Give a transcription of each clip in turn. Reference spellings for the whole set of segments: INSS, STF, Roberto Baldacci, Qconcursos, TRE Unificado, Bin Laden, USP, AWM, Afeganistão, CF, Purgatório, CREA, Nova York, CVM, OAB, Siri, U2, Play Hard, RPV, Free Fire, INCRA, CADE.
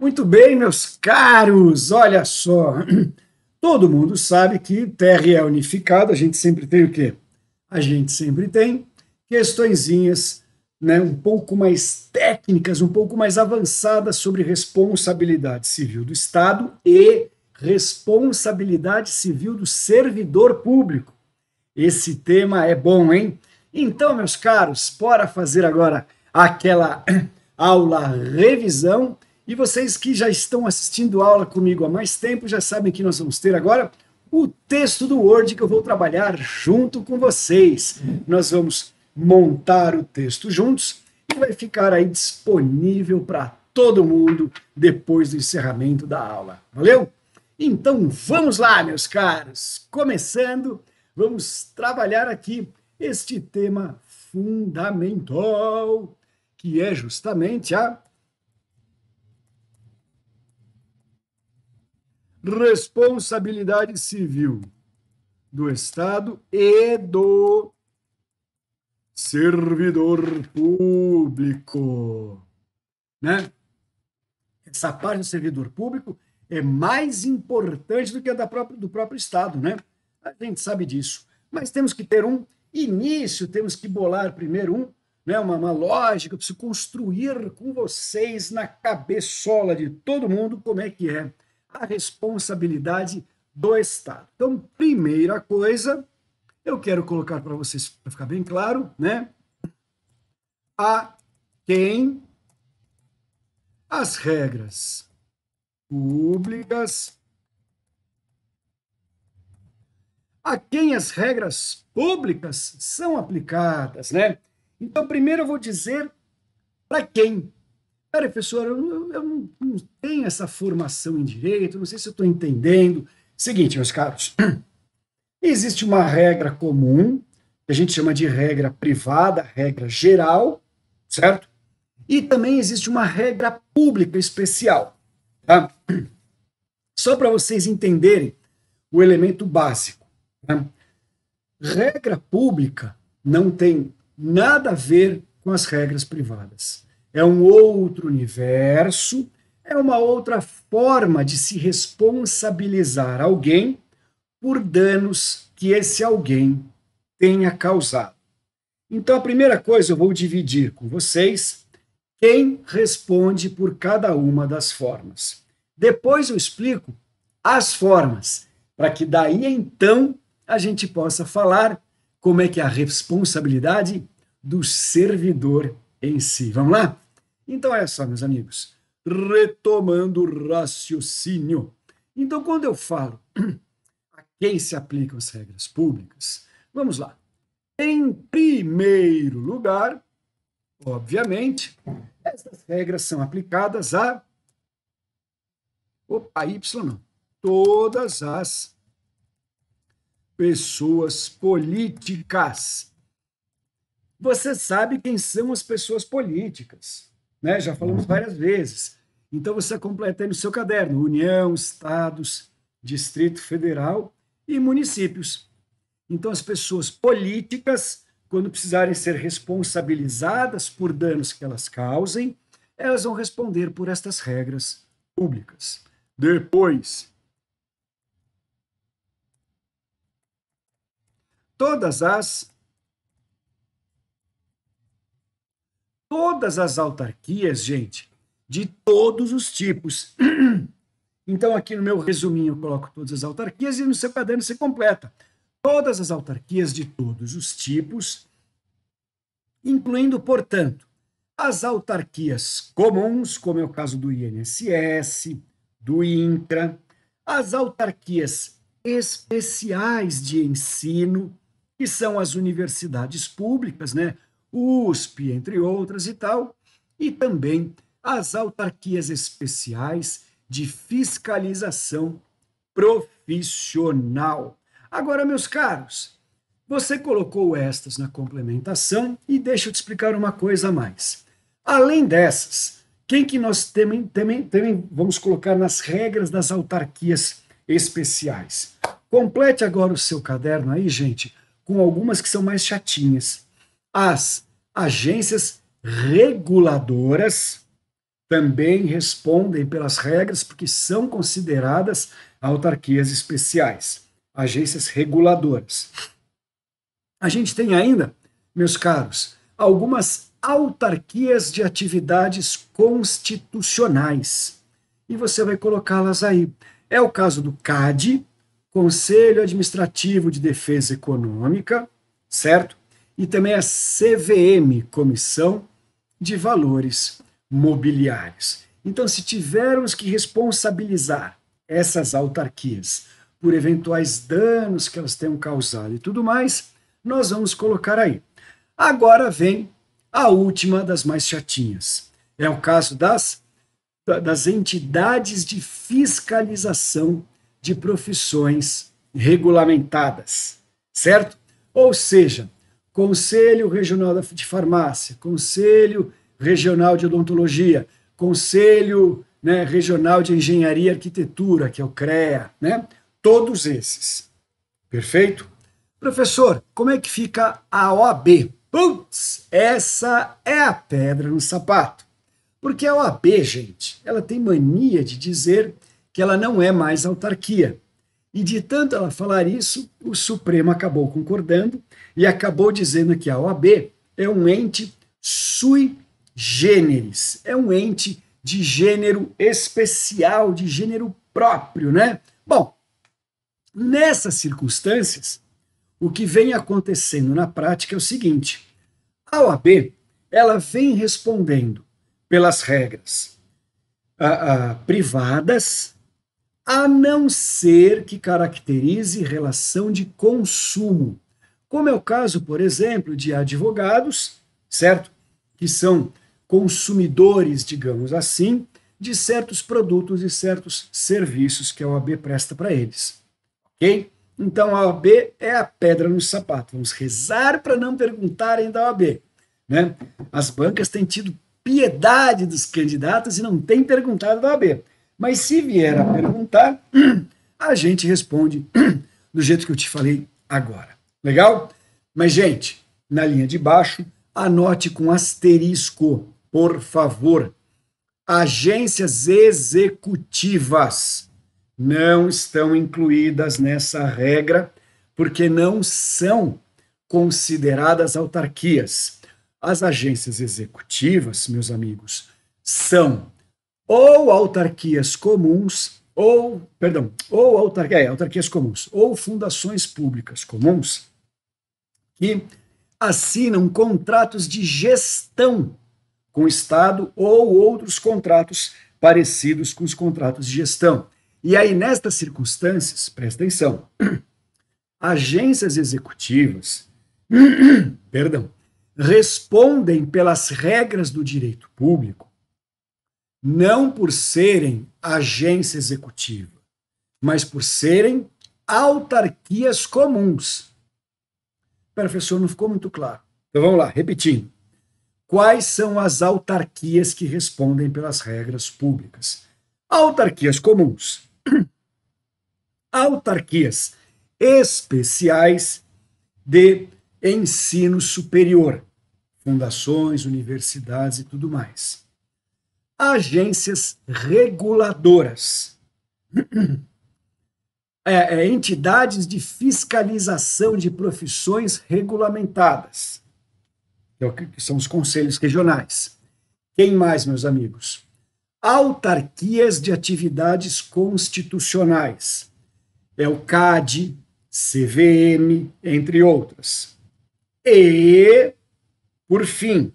Muito bem, meus caros, olha só, todo mundo sabe que TRE é unificado, a gente sempre tem o quê? A gente sempre tem questõezinhas, né, um pouco mais técnicas, um pouco mais avançadas sobre responsabilidade civil do Estado e responsabilidade civil do servidor público. Esse tema é bom, hein? Então, meus caros, bora fazer agora aquela aula revisão. E vocês que já estão assistindo aula comigo há mais tempo já sabem que nós vamos ter agora o texto do Word que eu vou trabalhar junto com vocês. Nós vamos montar o texto juntos e vai ficar aí disponível para todo mundo depois do encerramento da aula. Valeu? Então vamos lá, meus caros. Começando, vamos trabalhar aqui este tema fundamental, que é justamente a responsabilidade civil do Estado e do servidor público, né? Essa parte do servidor público é mais importante do que a do próprio Estado, né? A gente sabe disso, mas temos que ter um início, temos que bolar primeiro uma lógica, eu preciso construir com vocês na cabeçola de todo mundo como é que é a responsabilidade do Estado. Então, primeira coisa, eu quero colocar para vocês, para ficar bem claro, né? A quem as regras públicas, a quem as regras públicas são aplicadas, né? Então, primeiro eu vou dizer para quem. Pera, professor, eu não tenho essa formação em direito, não sei se eu estou entendendo. Seguinte, meus caros, existe uma regra comum, que a gente chama de regra privada, regra geral, certo? E também existe uma regra pública especial, tá? Só para vocês entenderem o elemento básico, tá? Regra pública não tem nada a ver com as regras privadas. É um outro universo, é uma outra forma de se responsabilizar alguém por danos que esse alguém tenha causado. Então, a primeira coisa eu vou dividir com vocês quem responde por cada uma das formas. Depois eu explico as formas, para que daí então a gente possa falar como é que é a responsabilidade do servidor em si. Vamos lá? Então, olha só, meus amigos, retomando o raciocínio. Então, quando eu falo a quem se aplicam as regras públicas, vamos lá. Em primeiro lugar, obviamente, essas regras são aplicadas a todas as pessoas políticas. Você sabe quem são as pessoas políticas, né? Já falamos várias vezes. Então você completa aí no seu caderno: União, Estados, Distrito Federal e municípios. Então as pessoas políticas, quando precisarem ser responsabilizadas por danos que elas causem, elas vão responder por estas regras públicas. Depois, todas as autarquias, gente, de todos os tipos. Então, aqui no meu resuminho eu coloco todas as autarquias e no seu caderno você completa. Todas as autarquias de todos os tipos, incluindo, portanto, as autarquias comuns, como é o caso do INSS, do INCRA, as autarquias especiais de ensino, que são as universidades públicas, né? USP, entre outras e tal, e também as autarquias especiais de fiscalização profissional. Agora, meus caros, você colocou estas na complementação e deixa eu te explicar uma coisa a mais. Além dessas, quem que nós também vamos colocar nas regras das autarquias especiais? Complete agora o seu caderno aí, gente, com algumas que são mais chatinhas. As agências reguladoras, também respondem pelas regras porque são consideradas autarquias especiais, agências reguladoras. A gente tem ainda, meus caros, algumas autarquias de atividades constitucionais. E você vai colocá-las aí. É o caso do CADE, Conselho Administrativo de Defesa Econômica, certo? E também a CVM, Comissão de Valores Mobiliários. Então, se tivermos que responsabilizar essas autarquias por eventuais danos que elas tenham causado e tudo mais, nós vamos colocar aí. Agora vem a última das mais chatinhas. É o caso das entidades de fiscalização de profissões regulamentadas, certo? Ou seja, Conselho Regional de Farmácia, Conselho Regional de Odontologia, Conselho Regional de Engenharia e Arquitetura, que é o CREA, Todos esses. Perfeito? Professor, como é que fica a OAB? Putz, essa é a pedra no sapato. Porque a OAB, gente, ela tem mania de dizer que ela não é mais autarquia. E de tanto ela falar isso, o Supremo acabou concordando e acabou dizendo que a OAB é um ente sui generis, é um ente de gênero especial, de gênero próprio, né? Bom, nessas circunstâncias, o que vem acontecendo na prática é o seguinte: a OAB, ela vem respondendo pelas regras privadas, a não ser que caracterize relação de consumo, como é o caso, por exemplo, de advogados, certo? Que são consumidores, digamos assim, de certos produtos e certos serviços que a OAB presta para eles, ok? Então a OAB é a pedra no sapato. Vamos rezar para não perguntarem da OAB, né? As bancas têm tido piedade dos candidatos e não têm perguntado da OAB. Mas se vier a perguntar, a gente responde do jeito que eu te falei agora. Legal? Mas, gente, na linha de baixo, anote com asterisco, por favor. Agências executivas não estão incluídas nessa regra porque não são consideradas autarquias. As agências executivas, meus amigos, são ou autarquias comuns, autarquias comuns, ou fundações públicas comuns, que assinam contratos de gestão com o Estado ou outros contratos parecidos com os contratos de gestão. E aí, nestas circunstâncias, presta atenção, agências executivas, respondem pelas regras do direito público, não por serem agência executiva, mas por serem autarquias comuns. Professor, não ficou muito claro. Então vamos lá, repetindo. Quais são as autarquias que respondem pelas regras públicas? Autarquias comuns, autarquias especiais de ensino superior, fundações, universidades e tudo mais. Agências reguladoras, entidades de fiscalização de profissões regulamentadas, que são os conselhos regionais. Quem mais, meus amigos? Autarquias de atividades constitucionais, é o CADE, CVM, entre outras. E, por fim,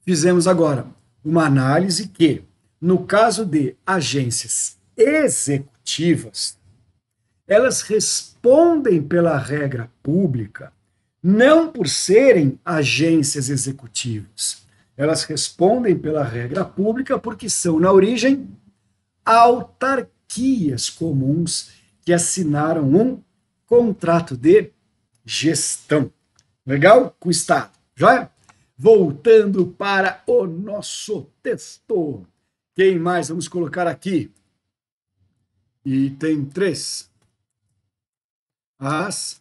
fizemos agora uma análise que, no caso de agências executivas, elas respondem pela regra pública, não por serem agências executivas. Elas respondem pela regra pública porque são, na origem, autarquias comuns que assinaram um contrato de gestão. Legal? Com o Estado. Joia? Voltando para o nosso texto. Quem mais vamos colocar aqui? Item 3. As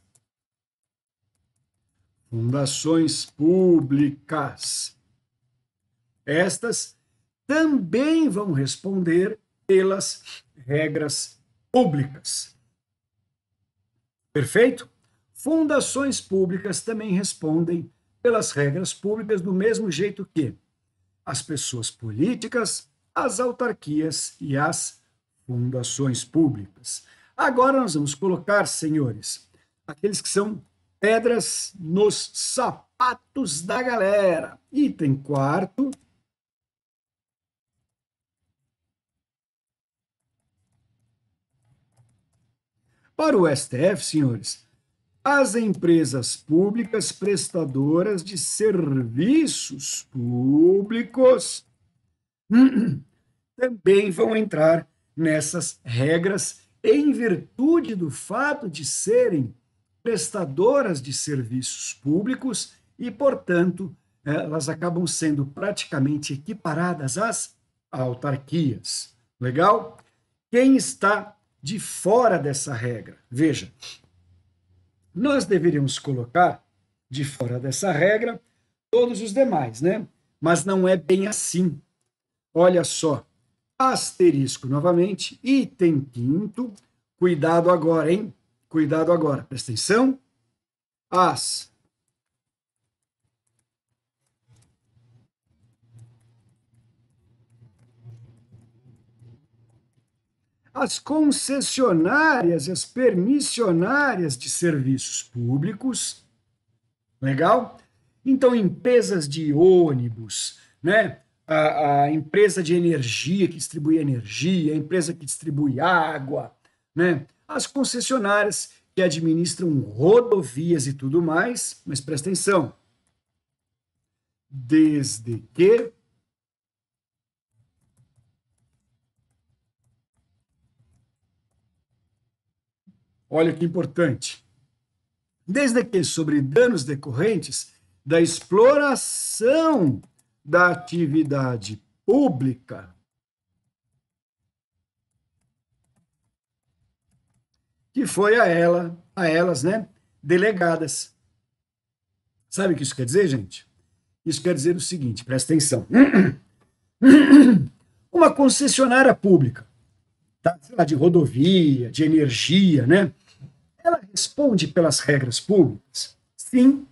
fundações públicas. Estas também vão responder pelas regras públicas. Perfeito? Fundações públicas também respondem pelas regras públicas do mesmo jeito que as pessoas políticas, as autarquias e as fundações públicas. Agora nós vamos colocar, senhores, aqueles que são pedras nos sapatos da galera. Item 4. Para o STF, senhores, as empresas públicas prestadoras de serviços públicos também vão entrar nessas regras em virtude do fato de serem prestadoras de serviços públicos e, portanto, elas acabam sendo praticamente equiparadas às autarquias. Legal? Quem está de fora dessa regra? Veja, nós deveríamos colocar de fora dessa regra todos os demais, né? Mas não é bem assim. Olha só, asterisco novamente, item 5º, cuidado agora, hein? Cuidado agora, presta atenção. As concessionárias e as permissionárias de serviços públicos, legal? Então, empresas de ônibus, né? A empresa de energia que distribui energia, a empresa que distribui água, né? As concessionárias que administram rodovias e tudo mais, mas presta atenção, desde que olha que importante. Desde que sobre danos decorrentes da exploração da atividade pública que foi a elas, né, delegadas. Sabe o que isso quer dizer, gente? Isso quer dizer o seguinte, presta atenção. Uma concessionária pública, sei lá, de rodovia, de energia, né? Ela responde pelas regras públicas? Sim,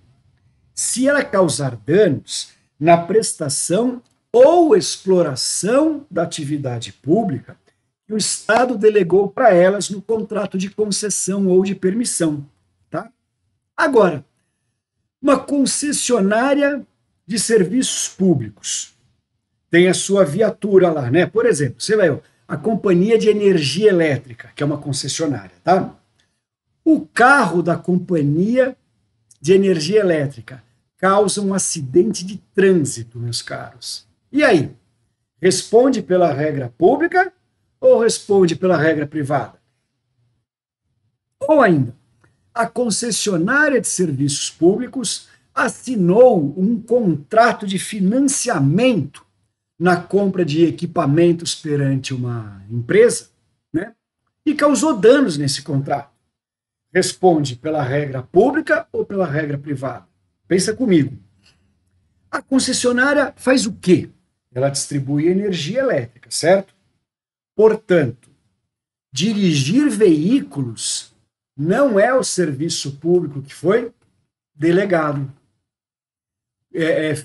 se ela causar danos na prestação ou exploração da atividade pública que o Estado delegou para elas no contrato de concessão ou de permissão, tá? Agora, uma concessionária de serviços públicos tem a sua viatura lá, né? Por exemplo, você vai... a Companhia de Energia Elétrica, que é uma concessionária, tá? O carro da Companhia de Energia Elétrica causa um acidente de trânsito, meus caros. E aí? Responde pela regra pública ou responde pela regra privada? Ou ainda, a concessionária de serviços públicos assinou um contrato de financiamento na compra de equipamentos perante uma empresa, né? E causou danos nesse contrato. Responde pela regra pública ou pela regra privada? Pensa comigo. A concessionária faz o quê? Ela distribui energia elétrica, certo? Portanto, dirigir veículos não é o serviço público que foi delegado.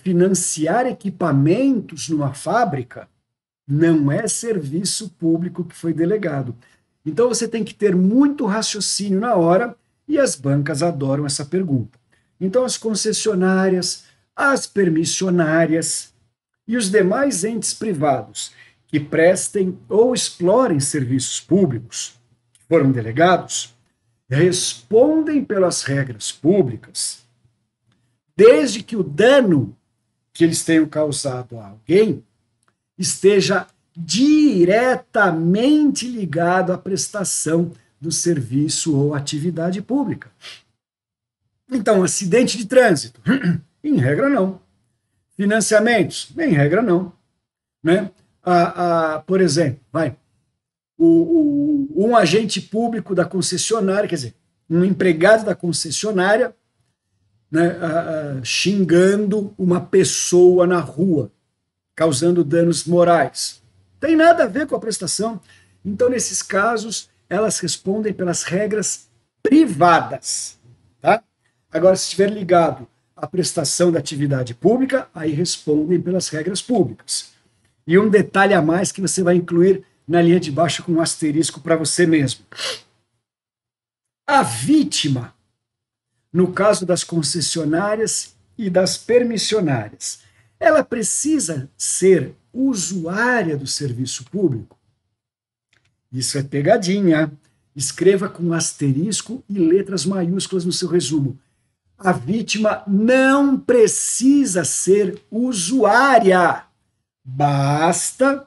Financiar equipamentos numa fábrica não é serviço público que foi delegado. Então você tem que ter muito raciocínio na hora e as bancas adoram essa pergunta. Então as concessionárias, as permissionárias e os demais entes privados que prestem ou explorem serviços públicos que foram delegados respondem pelas regras públicas desde que o dano que eles tenham causado a alguém esteja diretamente ligado à prestação do serviço ou atividade pública. Então, acidente de trânsito, em regra não. Financiamentos, em regra não. Né? Por exemplo, vai, um agente público da concessionária, quer dizer, um empregado da concessionária, né, xingando uma pessoa na rua. causando danos morais. Tem nada a ver com a prestação. Então, nesses casos, elas respondem pelas regras privadas. Tá? Agora, se estiver ligado à prestação da atividade pública, aí respondem pelas regras públicas. E um detalhe a mais que você vai incluir na linha de baixo com um asterisco para você mesmo. A vítima, no caso das concessionárias e das permissionárias, ela precisa ser usuária do serviço público? Isso é pegadinha. Escreva com asterisco e letras maiúsculas no seu resumo. A vítima não precisa ser usuária. Basta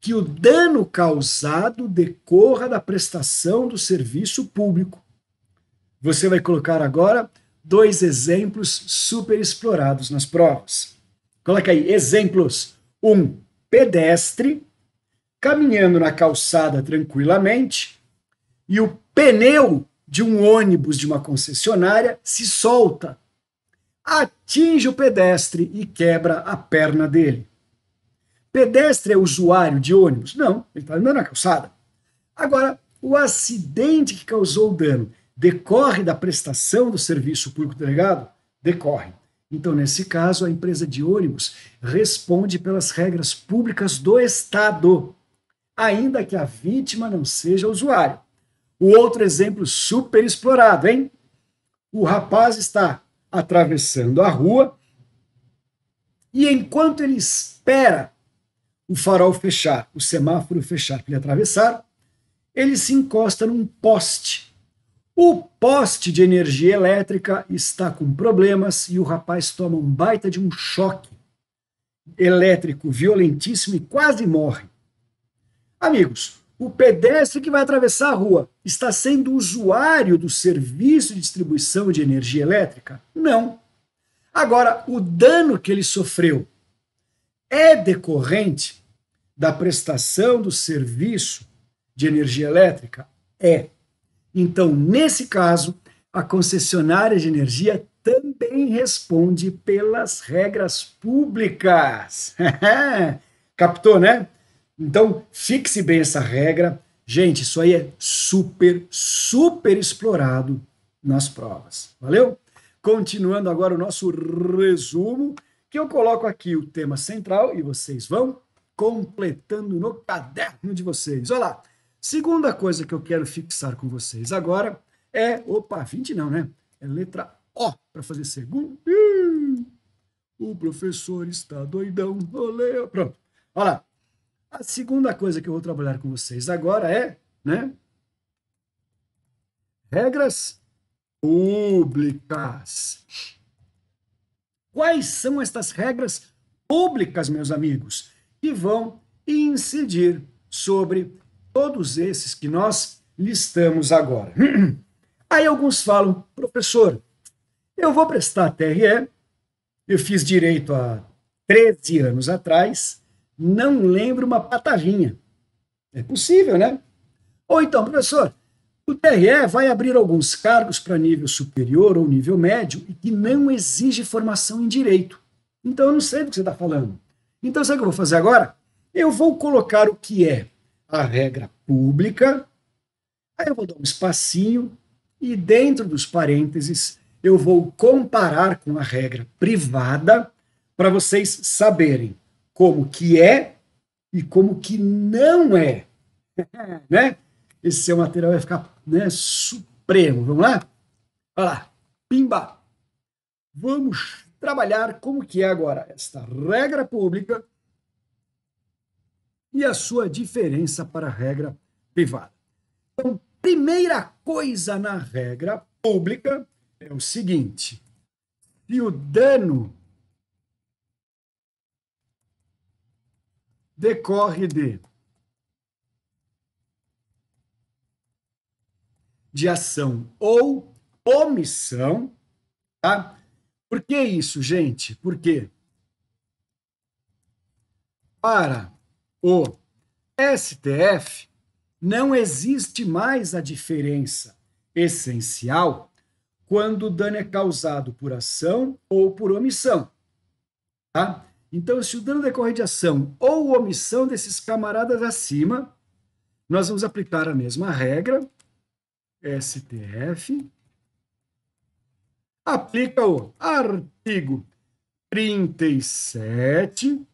que o dano causado decorra da prestação do serviço público. Você vai colocar agora 2 exemplos super explorados nas provas. Coloca aí, exemplos. 1, pedestre caminhando na calçada tranquilamente e o pneu de um ônibus de uma concessionária se solta, atinge o pedestre e quebra a perna dele. Pedestre é usuário de ônibus? Não, ele está andando na calçada. Agora, o acidente que causou o dano decorre da prestação do serviço público delegado? Decorre. Então, nesse caso, a empresa de ônibus responde pelas regras públicas do Estado, ainda que a vítima não seja usuário. O outro exemplo super explorado, hein? O rapaz está atravessando a rua e enquanto ele espera o farol fechar, o semáforo fechar para ele atravessar, ele se encosta num poste. O poste de energia elétrica está com problemas e o rapaz toma um baita de um choque elétrico violentíssimo e quase morre. Amigos, o pedestre que vai atravessar a rua está sendo usuário do serviço de distribuição de energia elétrica? Não. Agora, o dano que ele sofreu é decorrente da prestação do serviço de energia elétrica? É. Então, nesse caso, a concessionária de energia também responde pelas regras públicas. Captou, né? Então, fixe bem essa regra. Gente, isso aí é super, super explorado nas provas. Valeu? Continuando agora o nosso resumo, que eu coloco aqui o tema central e vocês vão completando no caderno de vocês. Olha lá. Segunda coisa que eu quero fixar com vocês agora é... Opa, 20 não, né? É letra O para fazer segundo. O professor está doidão. Olê. Pronto. Olha lá. A segunda coisa que eu vou trabalhar com vocês agora é... né? Regras públicas. Quais são estas regras públicas, meus amigos, que vão incidir sobre... todos esses que nós listamos agora. Aí alguns falam, professor, eu vou prestar a TRE, eu fiz direito há 13 anos atrás, não lembro uma patavinha. É possível, né? Ou então, professor, o TRE vai abrir alguns cargos para nível superior ou nível médio e que não exige formação em direito. Então eu não sei do que você está falando. Então sabe o que eu vou fazer agora? Eu vou colocar o que é a regra pública, aí eu vou dar um espacinho e dentro dos parênteses eu vou comparar com a regra privada para vocês saberem como que é e como que não é. Né? Esse seu material vai ficar, né, supremo. Vamos lá? Olha lá. Pimba! Vamos trabalhar como que é agora esta regra pública e a sua diferença para a regra privada. Então, primeira coisa na regra pública é o seguinte: se o dano decorre de ação ou omissão, tá? Por que isso, gente? Porque para o STF não existe mais a diferença essencial quando o dano é causado por ação ou por omissão. Tá? Então, se o dano decorre de ação ou omissão desses camaradas acima, nós vamos aplicar a mesma regra, STF, aplica o artigo 37,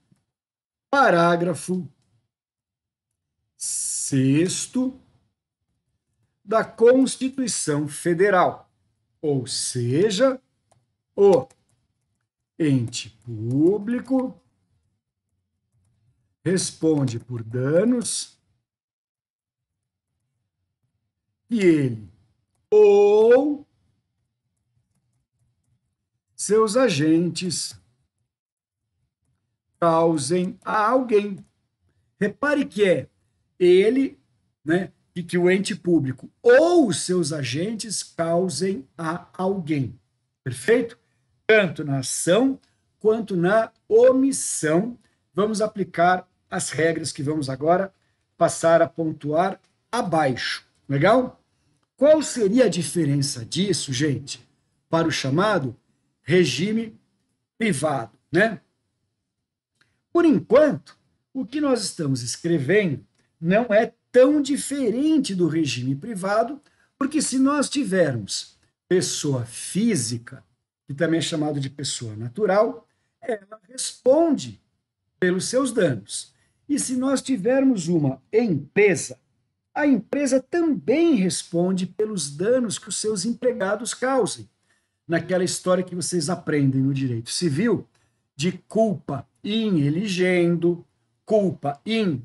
parágrafo 6º da Constituição Federal, ou seja, o ente público responde por danos que ele ou seus agentes causem a alguém. Repare que é ele, né, e que o ente público ou os seus agentes causem a alguém. Perfeito? Tanto na ação quanto na omissão. Vamos aplicar as regras que vamos agora passar a pontuar abaixo. Legal? Qual seria a diferença disso, gente, para o chamado regime privado, né? Por enquanto, o que nós estamos escrevendo não é tão diferente do regime privado, porque se nós tivermos pessoa física, que também é chamado de pessoa natural, ela responde pelos seus danos. E se nós tivermos uma empresa, a empresa também responde pelos danos que os seus empregados causem. Naquela história que vocês aprendem no direito civil, de culpa in eligendo, culpa in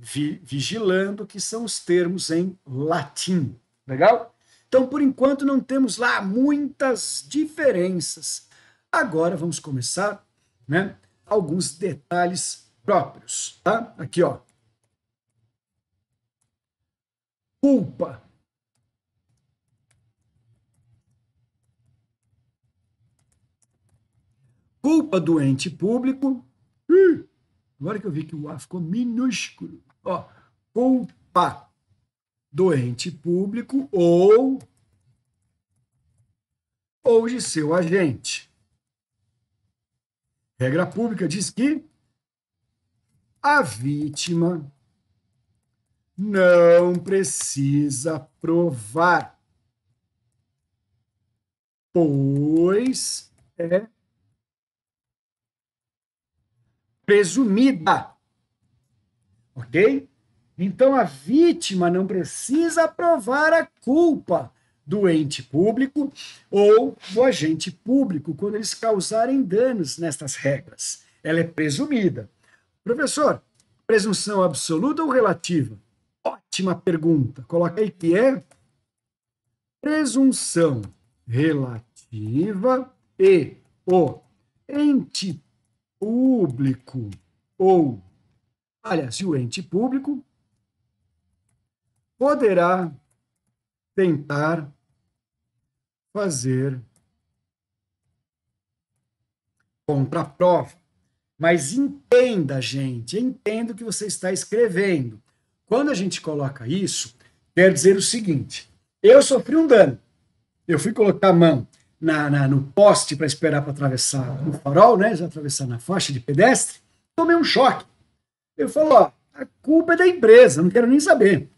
vigilando, que são os termos em latim. Legal? Então, por enquanto, não temos lá muitas diferenças. Agora vamos começar, né, alguns detalhes próprios. Tá? Aqui, ó. Culpa. Culpa do ente público. Agora que eu vi que o A ficou minúsculo. Ó, culpa do ente público ou de seu agente. Regra pública diz que a vítima não precisa provar, pois é presumida, ok? Então, a vítima não precisa provar a culpa do ente público ou do agente público quando eles causarem danos nestas regras. Ela é presumida. Professor, presunção absoluta ou relativa? Ótima pergunta. Coloca aí que é presunção relativa e o ente público ou, aliás, o ente público poderá tentar fazer contraprova. Mas entenda, gente, entenda o que você está escrevendo. Quando a gente coloca isso, quer dizer o seguinte: eu sofri um dano, eu fui colocar a mão no poste para esperar para atravessar no farol, né? Já atravessar na faixa de pedestre, tomei um choque. Eu falo, ó, a culpa é da empresa, não quero nem saber.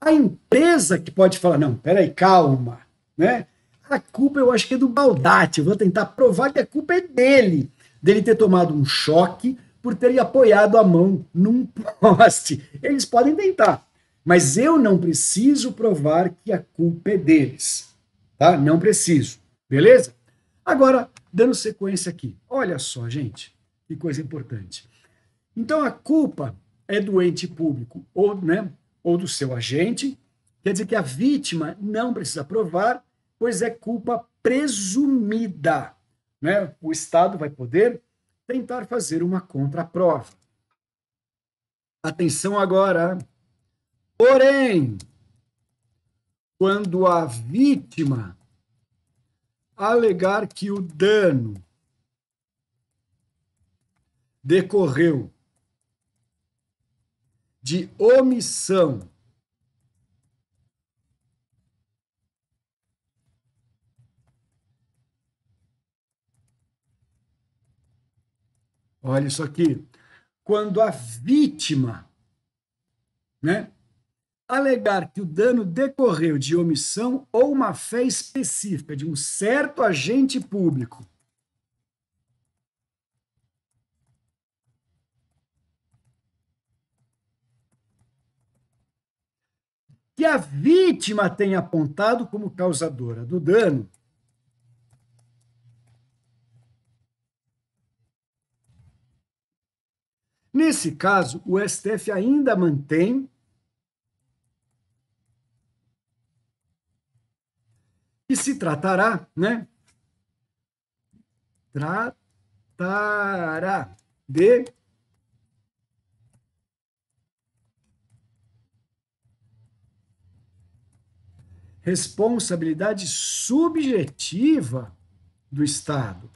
A empresa que pode falar, não, peraí, calma, né? A culpa eu acho que é do Baldacci, eu vou tentar provar que a culpa é dele ter tomado um choque por ter apoiado a mão num poste. Eles podem tentar, mas eu não preciso provar que a culpa é deles, tá? Não preciso. Beleza? Agora, dando sequência aqui. Olha só, gente, que coisa importante. Então, a culpa é do ente público ou, né, ou do seu agente. Quer dizer que a vítima não precisa provar, pois é culpa presumida. Né? O Estado vai poder tentar fazer uma contraprova. Atenção agora. Porém, quando a vítima alegar que o dano decorreu de omissão Olha isso aqui. Quando a vítima, né, alegar que o dano decorreu de omissão ou má-fé específica de um certo agente público. Que a vítima tenha apontado como causadora do dano. Nesse caso, o STF ainda mantém que se tratará, né? Tratará de responsabilidade subjetiva do Estado.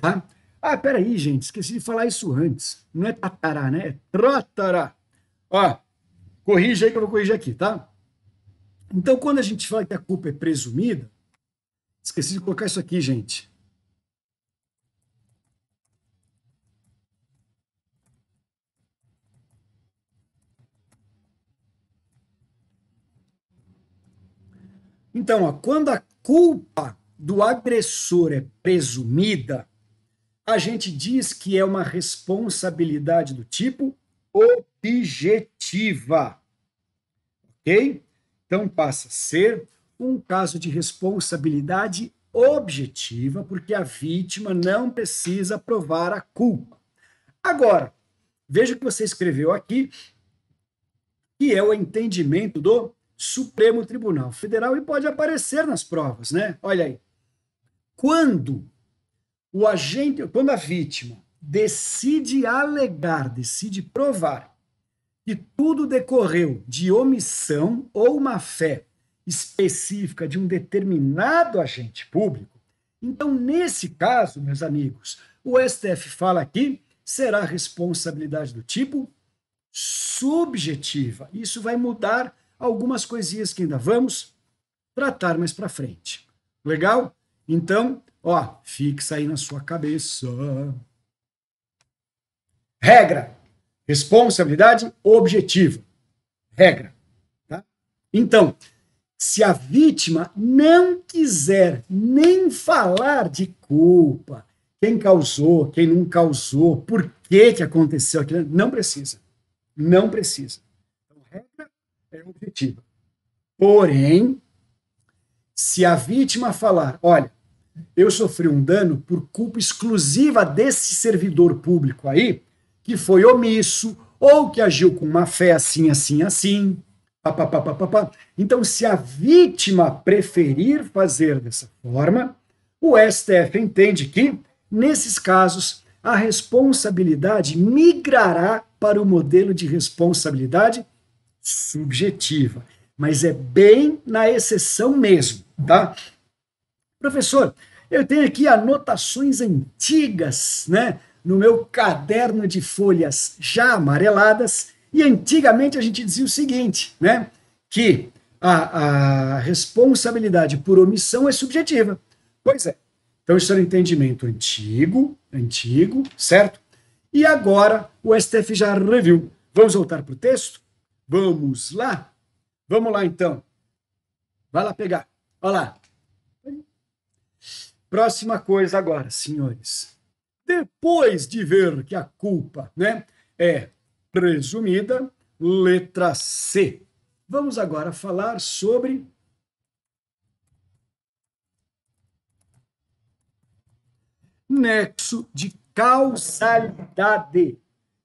Tá? Ah, peraí, gente, esqueci de falar isso antes. Não é tratará, né? É tratará. Ó, corrige aí que eu vou corrigir aqui, tá? Então, quando a gente fala que a culpa é presumida, esqueci de colocar isso aqui, gente. Então, ó, quando a culpa do agressor é presumida, a gente diz que é uma responsabilidade do tipo objetiva. Ok? Então, passa a ser um caso de responsabilidade objetiva, porque a vítima não precisa provar a culpa. Agora, veja o que você escreveu aqui, que é o entendimento do Supremo Tribunal Federal e pode aparecer nas provas, né? Olha aí. Quando a vítima decide alegar, decide provar que tudo decorreu de omissão ou má-fé específica de um determinado agente público, então, nesse caso, meus amigos, o STF fala aqui, será responsabilidade do tipo subjetiva. Isso vai mudar algumas coisinhas que ainda vamos tratar mais para frente. Legal? Então, ó, fixa aí na sua cabeça. Regra. Responsabilidade objetiva. Regra. Tá? Então, se a vítima não quiser nem falar de culpa, quem causou, quem não causou, por que que aconteceu aquilo, não precisa. Não precisa. Então, regra é objetiva. Porém, se a vítima falar, olha, eu sofri um dano por culpa exclusiva desse servidor público aí, que foi omisso, ou que agiu com má fé assim, assim, assim. Papapá. Então, se a vítima preferir fazer dessa forma, o STF entende que, nesses casos, a responsabilidade migrará para o modelo de responsabilidade subjetiva, mas é bem na exceção mesmo, tá? Professor, eu tenho aqui anotações antigas, né, no meu caderno de folhas já amareladas, e antigamente a gente dizia o seguinte, né, que a responsabilidade por omissão é subjetiva. Pois é. Então isso era um entendimento antigo, certo? E agora o STF já reviu. Vamos voltar para o texto? Vamos lá? Vamos lá, então. Vai lá pegar. Olha lá. Próxima coisa agora, senhores. Depois de ver que a culpa, né, é presumida, letra C. Vamos agora falar sobre nexo de causalidade.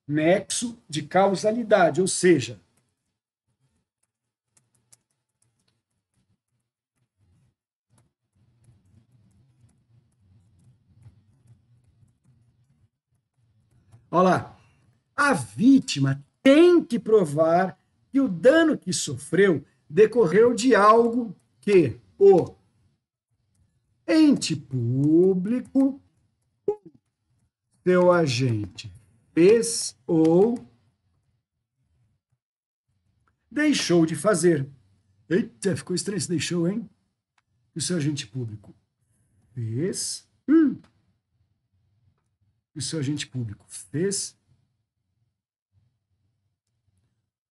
Nexo de causalidade, ou seja, olha lá, a vítima tem que provar que o dano que sofreu decorreu de algo que o ente público, seu agente, fez ou deixou de fazer. Eita, ficou estranho esse deixou, hein? O seu agente público fez O seu agente público fez?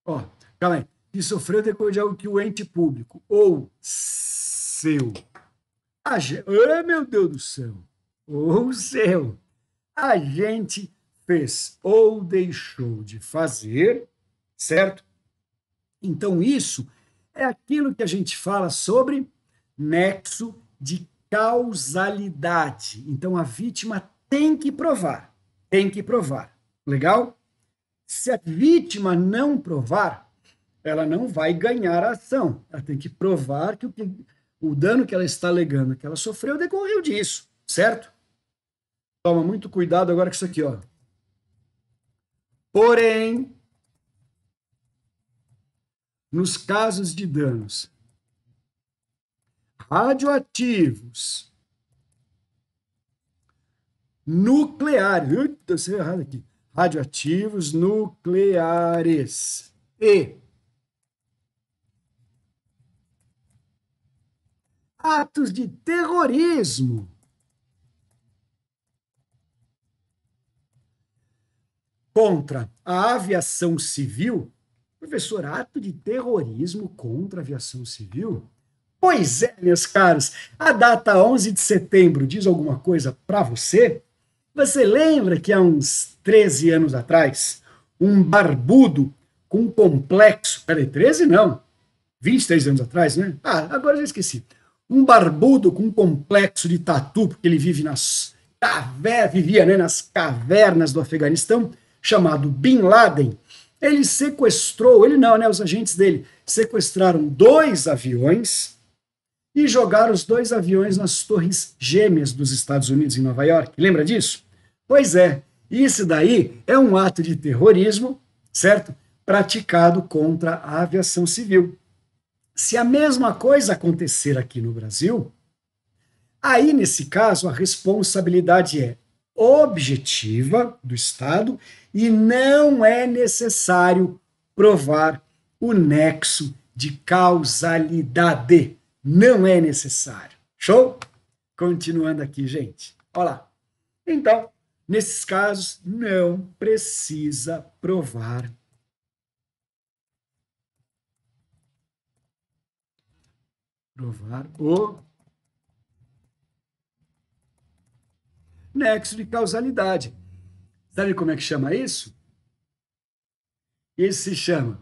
Ó, calma aí. Que sofreu decorrer de algo que o ente público ou seu agente... Ah, meu Deus do céu! Ou seu agente fez ou deixou de fazer, certo? Então, isso é aquilo que a gente fala sobre nexo de causalidade. Então, a vítima tem que provar. Tem que provar. Legal? Se a vítima não provar, ela não vai ganhar a ação. Ela tem que provar que o dano que ela está alegando que ela sofreu decorreu disso, certo? Toma muito cuidado agora com isso aqui, ó. Porém, nos casos de danos radioativos, nucleares, eu sei errado aqui, radioativos nucleares e atos de terrorismo, contra a aviação civil, professor, ato de terrorismo contra a aviação civil? Pois é, meus caros, a data 11 de setembro diz alguma coisa para você? Você lembra que há uns 13 anos atrás, um barbudo com um complexo... Peraí, 13 não, 23 anos atrás, né? Ah, agora já esqueci. Um barbudo com um complexo de tatu, porque ele vive nas cavernas, vivia, né, nas cavernas do Afeganistão, chamado Bin Laden. Ele sequestrou, ele não, né, os agentes dele sequestraram 2 aviões e jogaram os 2 aviões nas torres gêmeas dos Estados Unidos, em Nova York. Lembra disso? Pois é, isso daí é um ato de terrorismo, certo? Praticado contra a aviação civil. Se a mesma coisa acontecer aqui no Brasil, aí, nesse caso, a responsabilidade é objetiva do Estado e não é necessário provar o nexo de causalidade. Não é necessário. Show? Continuando aqui, gente. Olha lá. Então, nesses casos, não precisa provar o nexo de causalidade. Sabe como é que chama isso? Isso se chama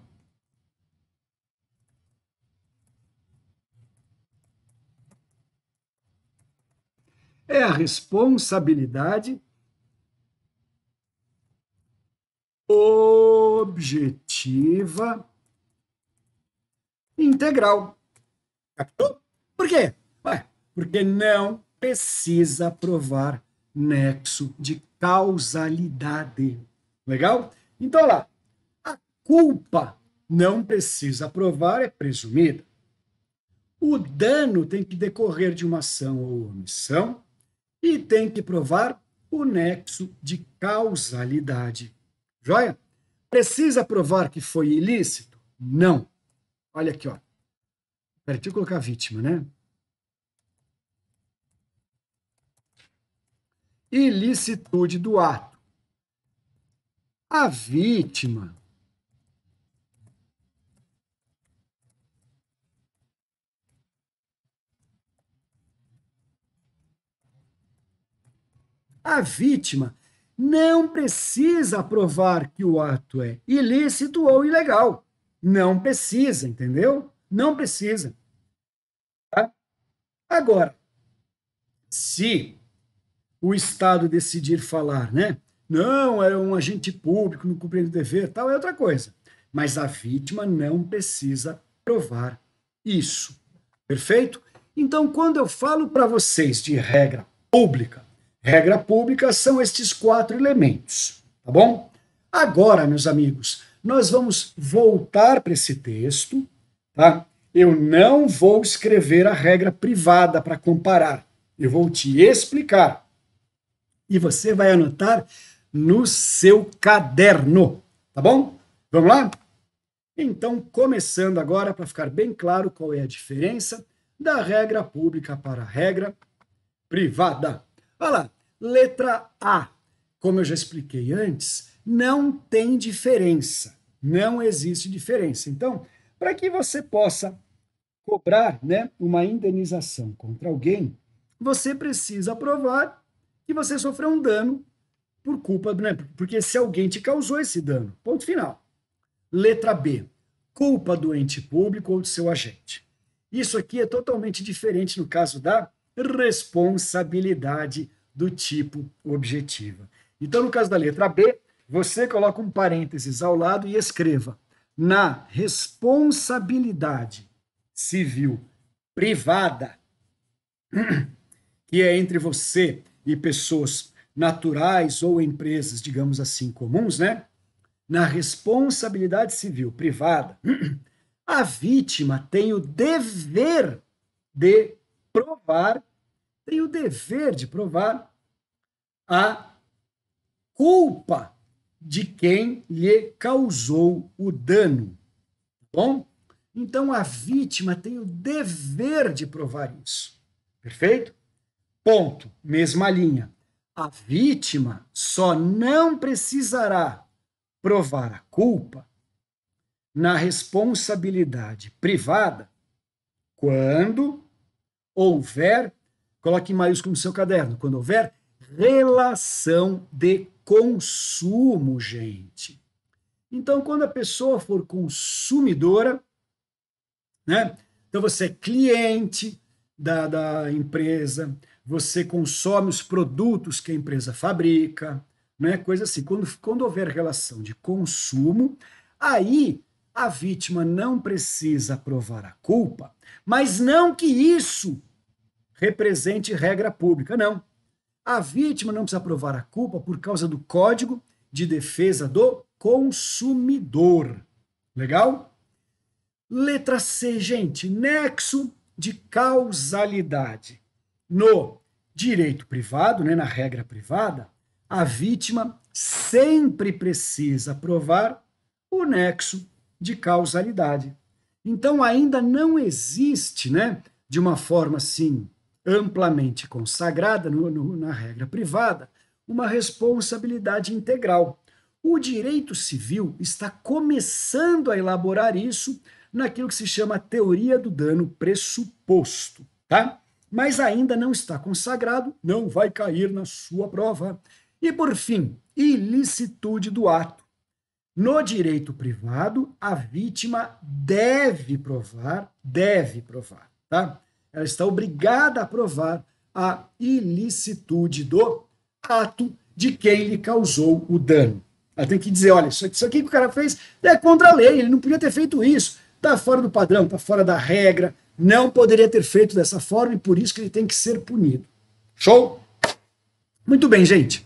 a responsabilidade objetiva integral. Por quê? Ué, porque não precisa provar nexo de causalidade. Legal? Então, olha lá. A culpa não precisa provar, é presumida. O dano tem que decorrer de uma ação ou omissão e tem que provar o nexo de causalidade. Joia? Precisa provar que foi ilícito? Não. Olha aqui, ó. Peraí, deixa eu colocar a vítima, né? Ilicitude do ato. A vítima não precisa provar que o ato é ilícito ou ilegal. Não precisa, entendeu? Não precisa. Tá? Agora, se o Estado decidir falar, né? Não, é um agente público, não cumprindo o dever, tal, é outra coisa. Mas a vítima não precisa provar isso. Perfeito? Então, quando eu falo para vocês de regra pública são estes 4 elementos, tá bom? Agora, meus amigos, nós vamos voltar para esse texto, tá? Eu não vou escrever a regra privada para comparar. Eu vou te explicar. E você vai anotar no seu caderno, tá bom? Vamos lá? Então, começando agora, para ficar bem claro qual é a diferença da regra pública para a regra privada. Olha lá, letra A, como eu já expliquei antes, não tem diferença, não existe diferença. Então, para que você possa cobrar, né, uma indenização contra alguém, você precisa provar que você sofreu um dano por culpa, né, porque se alguém te causou esse dano, ponto final. Letra B, culpa do ente público ou do seu agente. Isso aqui é totalmente diferente no caso da responsabilidade do tipo objetiva. Então, no caso da letra B, você coloca um parênteses ao lado e escreva na responsabilidade civil privada, que é entre você e pessoas naturais ou empresas, digamos assim, comuns, né? Na responsabilidade civil privada, a vítima tem o dever de provar, a culpa de quem lhe causou o dano, tá bom? Então, a vítima tem o dever de provar isso, perfeito? Ponto, mesma linha. A vítima só não precisará provar a culpa na responsabilidade privada quando houver, coloque em maiúsculo no seu caderno, quando houver relação de consumo, gente. Então, quando a pessoa for consumidora, né? Então, você é cliente da empresa, você consome os produtos que a empresa fabrica, né? Coisa assim. Quando houver relação de consumo, aí a vítima não precisa provar a culpa, mas não que isso represente regra pública, não. A vítima não precisa provar a culpa por causa do Código de Defesa do Consumidor. Legal? Letra C, gente. Nexo de causalidade. No direito privado, né, na regra privada, a vítima sempre precisa provar o nexo de causalidade. Então, ainda não existe, né, de uma forma assim amplamente consagrada na regra privada, uma responsabilidade integral. O direito civil está começando a elaborar isso naquilo que se chama teoria do dano pressuposto, tá? Mas ainda não está consagrado, não vai cair na sua prova. E, por fim, ilicitude do ato. No direito privado, a vítima deve provar, tá? Ela está obrigada a provar a ilicitude do ato de quem lhe causou o dano. Ela tem que dizer, olha, isso aqui que o cara fez é contra a lei, ele não podia ter feito isso, está fora do padrão, está fora da regra, não poderia ter feito dessa forma e por isso que ele tem que ser punido. Show? Muito bem, gente.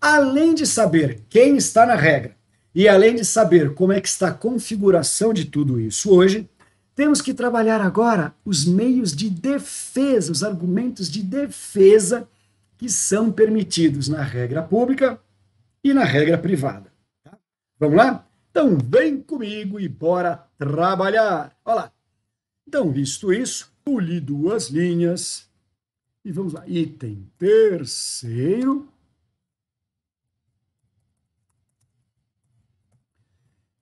Além de saber quem está na regra e além de saber como é que está a configuração de tudo isso hoje, temos que trabalhar agora os meios de defesa, os argumentos de defesa que são permitidos na regra pública e na regra privada. Tá? Vamos lá? Então vem comigo e bora trabalhar. Olha lá. Então, visto isso, pule duas linhas e vamos lá. Item terceiro.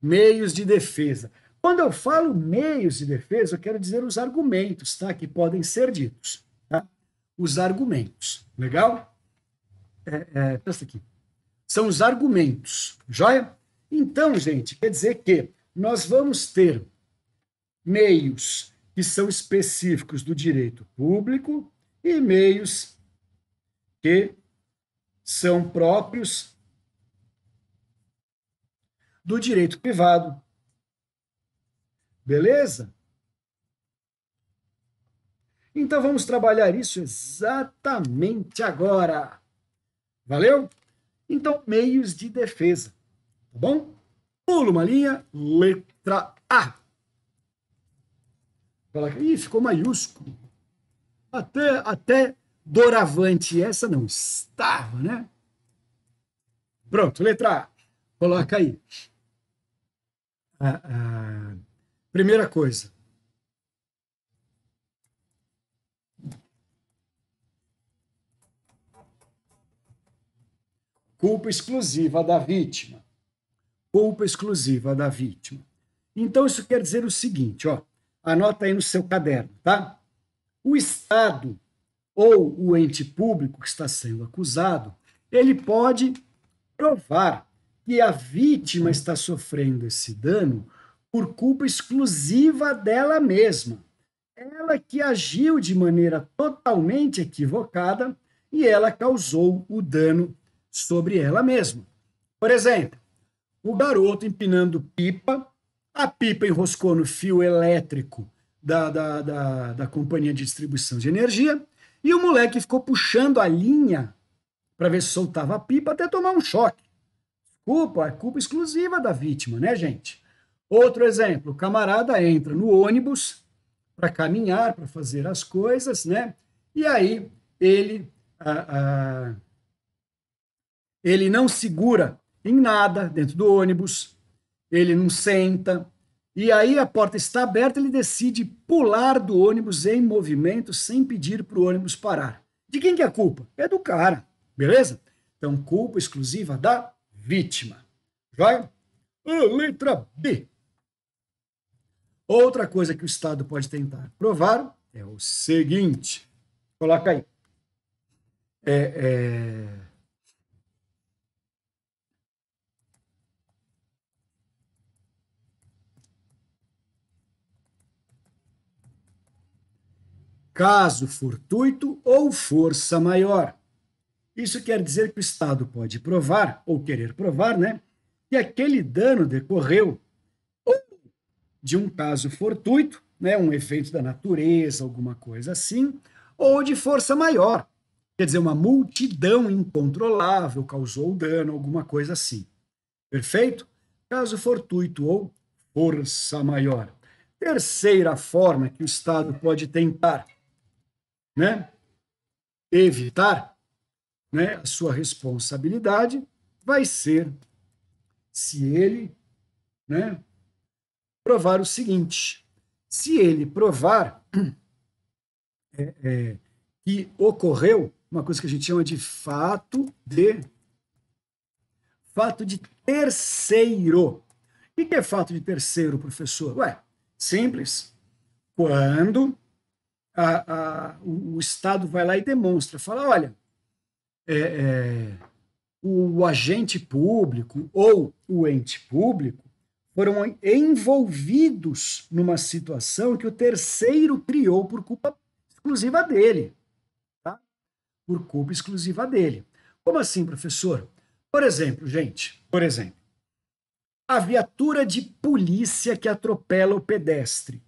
Meios de defesa. Quando eu falo meios de defesa, eu quero dizer os argumentos, tá? Que podem ser ditos, tá? Os argumentos, legal? Essa aqui. São os argumentos, joia? Então, gente, quer dizer que nós vamos ter meios que são específicos do direito público e meios que são próprios do direito privado. Beleza? Então vamos trabalhar isso exatamente agora. Valeu? Então, meios de defesa, tá bom? Pula uma linha, letra A. Ih, ficou maiúsculo. Até doravante essa não estava, né? Pronto, letra A. Coloca aí. Primeira coisa. Culpa exclusiva da vítima. Culpa exclusiva da vítima. Então, isso quer dizer o seguinte, ó, anota aí no seu caderno, tá? O Estado ou o ente público que está sendo acusado, ele pode provar que a vítima está sofrendo esse dano por culpa exclusiva dela mesma. Ela que agiu de maneira totalmente equivocada e ela causou o dano sobre ela mesma. Por exemplo, o garoto empinando pipa, a pipa enroscou no fio elétrico da companhia de distribuição de energia e o moleque ficou puxando a linha para ver se soltava a pipa até tomar um choque. Desculpa, é culpa exclusiva da vítima, né, gente? Outro exemplo, o camarada entra no ônibus para caminhar, para fazer as coisas, né? E aí ele não segura em nada dentro do ônibus, ele não senta, e aí a porta está aberta, ele decide pular do ônibus em movimento sem pedir para o ônibus parar. De quem que é a culpa? É do cara, beleza? Então, culpa exclusiva da vítima. Joia? Letra B. Outra coisa que o Estado pode tentar provar é o seguinte. Coloca aí. Caso fortuito ou força maior. Isso quer dizer que o Estado pode provar, ou querer provar, né, que aquele dano decorreu ou de um caso fortuito, né, um efeito da natureza, alguma coisa assim, ou de força maior. Quer dizer, uma multidão incontrolável causou dano, alguma coisa assim. Perfeito? Caso fortuito ou força maior. Terceira forma que o Estado pode tentar, né, evitar, né, a sua responsabilidade vai ser se ele, né, provar o seguinte, se ele provar que ocorreu uma coisa que a gente chama de fato de terceiro. O que é fato de terceiro, professor? Ué, simples. Quando o Estado vai lá e demonstra, fala, olha, o agente público ou o ente público foram envolvidos numa situação que o terceiro criou por culpa exclusiva dele. Tá? Por culpa exclusiva dele. Como assim, professor? Por exemplo, gente, por exemplo, a viatura de polícia que atropela o pedestre.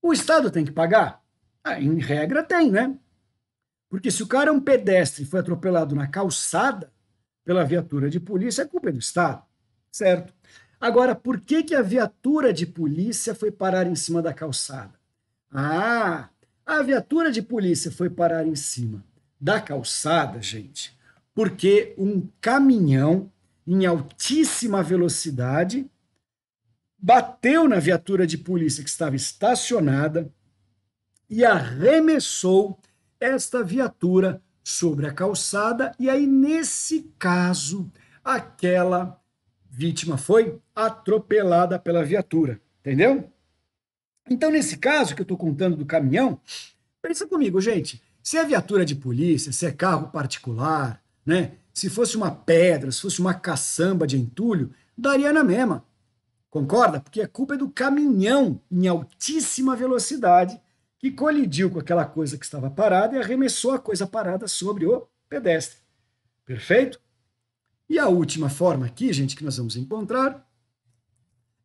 O Estado tem que pagar? Ah, em regra tem, né? Porque se o cara é um pedestre e foi atropelado na calçada pela viatura de polícia, é culpa do Estado, certo? Agora, por que que a viatura de polícia foi parar em cima da calçada? Ah, a viatura de polícia foi parar em cima da calçada, gente, porque um caminhão em altíssima velocidade bateu na viatura de polícia que estava estacionada e arremessou esta viatura sobre a calçada, e aí, nesse caso, aquela vítima foi atropelada pela viatura, entendeu? Então, nesse caso que eu estou contando do caminhão, pensa comigo, gente, se é viatura de polícia, se é carro particular, né, se fosse uma pedra, se fosse uma caçamba de entulho, daria na mesma, concorda? Porque a culpa é do caminhão em altíssima velocidade, que colidiu com aquela coisa que estava parada e arremessou a coisa parada sobre o pedestre. Perfeito? E a última forma aqui, gente, que nós vamos encontrar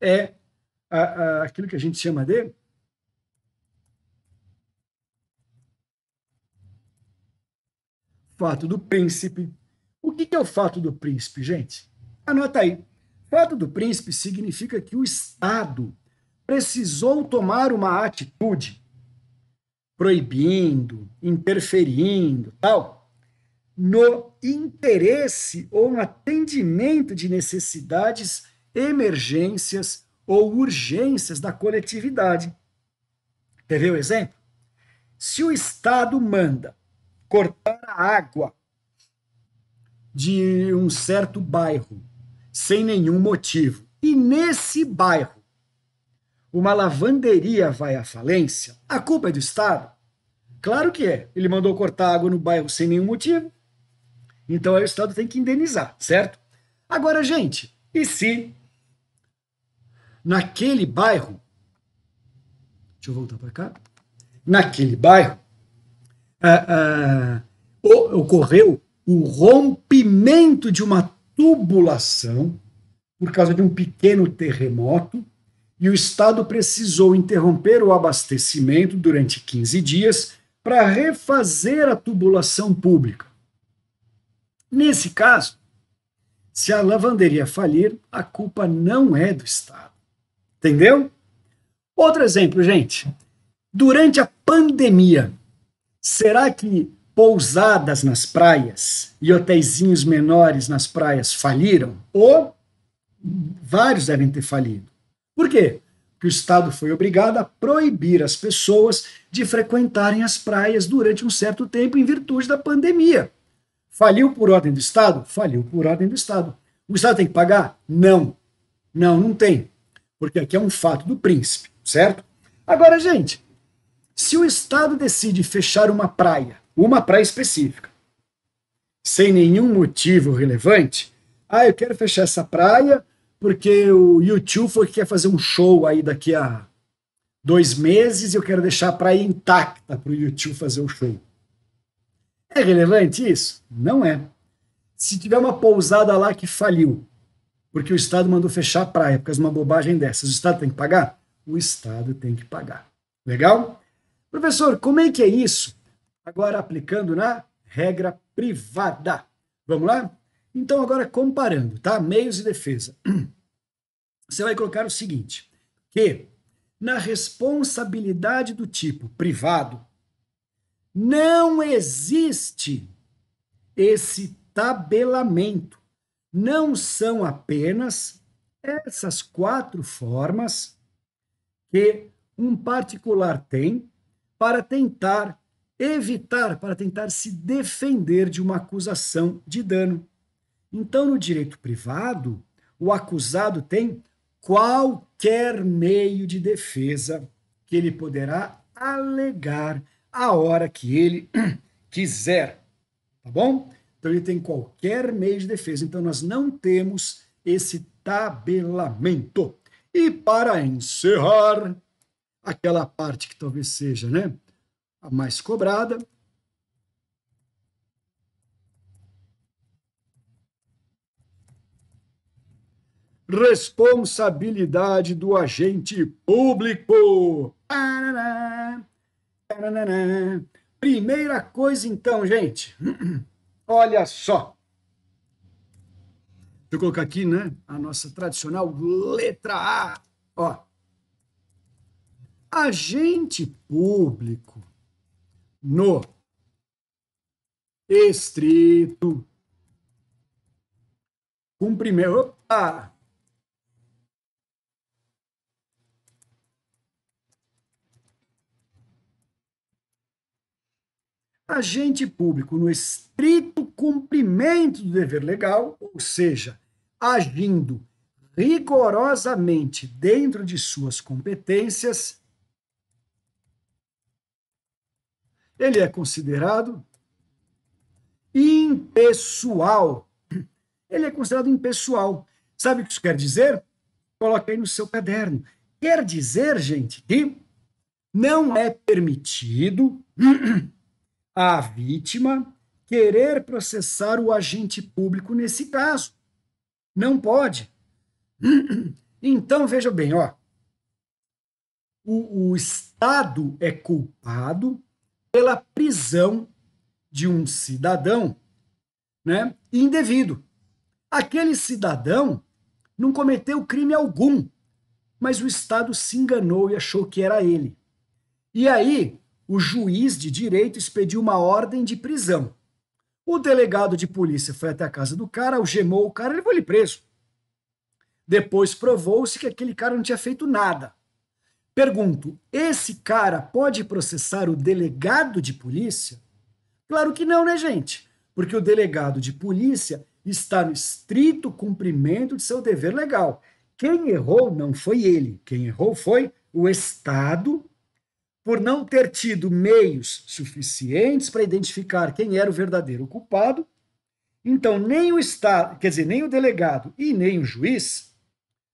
é aquilo que a gente chama de fato do príncipe. O que é o fato do príncipe, gente? Anota aí. Fato do príncipe significa que o Estado precisou tomar uma atitude proibindo, interferindo, tal, no interesse ou no atendimento de necessidades, emergências ou urgências da coletividade. Quer ver o exemplo? Se o Estado manda cortar a água de um certo bairro, sem nenhum motivo. E nesse bairro, uma lavanderia vai à falência, a culpa é do Estado? Claro que é. Ele mandou cortar água no bairro sem nenhum motivo, então aí o Estado tem que indenizar, certo? Agora, gente, e se naquele bairro, deixa eu voltar para cá, naquele bairro ocorreu o rompimento de uma tubulação por causa de um pequeno terremoto e o Estado precisou interromper o abastecimento durante 15 dias para refazer a tubulação pública. Nesse caso, se a lavanderia falir, a culpa não é do Estado. Entendeu? Outro exemplo, gente. Durante a pandemia, será que pousadas nas praias e hotéisinhos menores nas praias faliram? Ou vários devem ter falido. Por quê? Porque o Estado foi obrigado a proibir as pessoas de frequentarem as praias durante um certo tempo em virtude da pandemia. Faliu por ordem do Estado? Faliu por ordem do Estado. O Estado tem que pagar? Não. Não, não tem. Porque aqui é um fato do príncipe, certo? Agora, gente, se o Estado decide fechar uma praia específica, sem nenhum motivo relevante, ah, eu quero fechar essa praia porque o U2 foi que quer fazer um show aí daqui a 2 meses e eu quero deixar a praia intacta para o U2 fazer o show. É relevante isso? Não é. Se tiver uma pousada lá que faliu, porque o Estado mandou fechar a praia, por causa de uma bobagem dessas, o Estado tem que pagar? O Estado tem que pagar. Legal? Professor, como é que é isso? Agora aplicando na regra privada. Vamos lá? Então agora comparando, tá? Meios e defesa. Você vai colocar o seguinte, que na responsabilidade do tipo privado, não existe esse tabelamento. Não são apenas essas 4 formas que um particular tem para tentar evitar, para tentar se defender de uma acusação de dano. Então, no direito privado, o acusado tem qualquer meio de defesa que ele poderá alegar a hora que ele quiser, tá bom? Então ele tem qualquer meio de defesa, então nós não temos esse tabelamento. E para encerrar, aquela parte que talvez seja, né, a mais cobrada, responsabilidade do agente público. Parará. Primeira coisa, então, gente, olha só. Deixa eu colocar aqui, né, a nossa tradicional letra A. Ó. Agente público no estrito cumprimento. Opa! Agente público no estrito cumprimento do dever legal, ou seja, agindo rigorosamente dentro de suas competências, ele é considerado impessoal. Ele é considerado impessoal. Sabe o que isso quer dizer? Coloca aí no seu caderno. Quer dizer, gente, que não é permitido a vítima querer processar o agente público nesse caso. Não pode. Então, veja bem, ó. O Estado é culpado pela prisão de um cidadão, né, indevido. Aquele cidadão não cometeu crime algum, mas o Estado se enganou e achou que era ele. E aí, o juiz de direito expediu uma ordem de prisão. O delegado de polícia foi até a casa do cara, algemou o cara e levou ele preso. Depois provou-se que aquele cara não tinha feito nada. Pergunto, esse cara pode processar o delegado de polícia? Claro que não, né, gente? porque o delegado de polícia está no estrito cumprimento de seu dever legal. Quem errou não foi ele, quem errou foi o Estado, por não ter tido meios suficientes para identificar quem era o verdadeiro culpado. Então, nem o Estado, quer dizer, nem o delegado e nem o juiz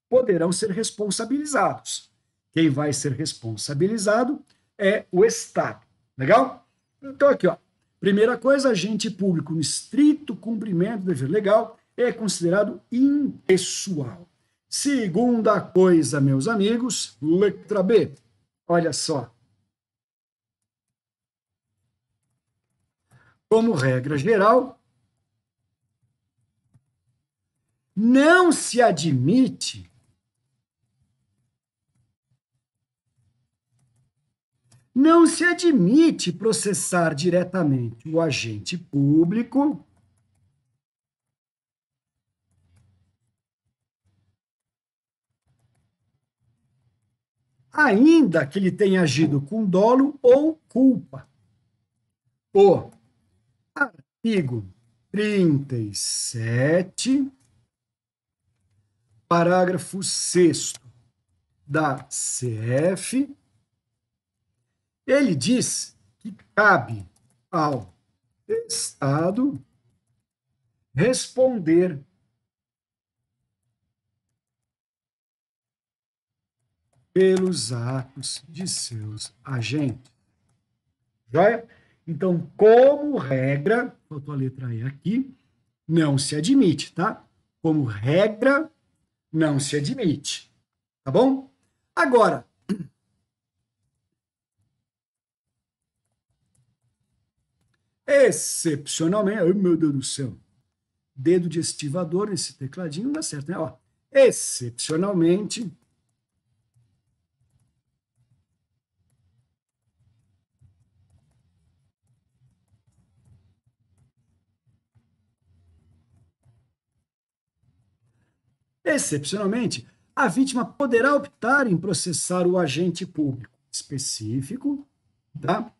poderão ser responsabilizados. Quem vai ser responsabilizado é o Estado. Legal? Então, aqui, ó. Primeira coisa, agente público no estrito cumprimento do dever legal é considerado impessoal. Segunda coisa, meus amigos, letra B. Olha só. Como regra geral, não se admite processar diretamente o agente público ainda que ele tenha agido com dolo ou culpa. O artigo 37, parágrafo 6º da CF, ele diz que cabe ao Estado responder pelos atos de seus agentes. Joia? Então, como regra, faltou a letra E aqui, não se admite, tá? Como regra, não se admite, tá bom? Agora, excepcionalmente, ai meu Deus do céu, dedo de estivador nesse tecladinho não dá certo, né? Ó, excepcionalmente, a vítima poderá optar em processar o agente público específico, tá?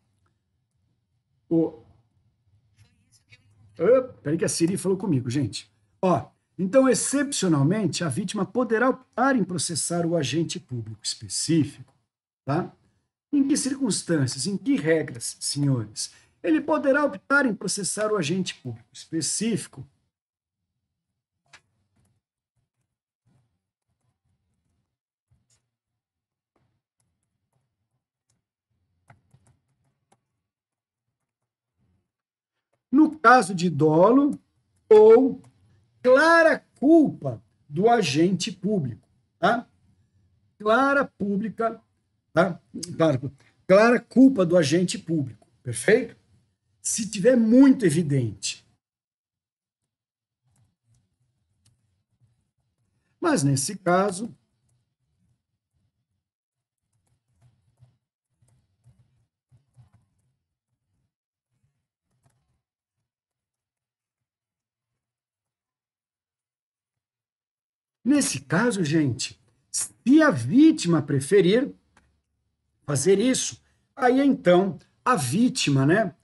Peraí que a Siri falou comigo, gente. Ó, então, excepcionalmente, a vítima poderá optar em processar o agente público específico, tá? Em que circunstâncias, em que regras, senhores? Ele poderá optar em processar o agente público específico no caso de dolo ou clara culpa do agente público, tá? Clara culpa do agente público, perfeito? Se tiver muito evidente. Mas nesse caso, gente, se a vítima preferir fazer isso, aí então a vítima, né,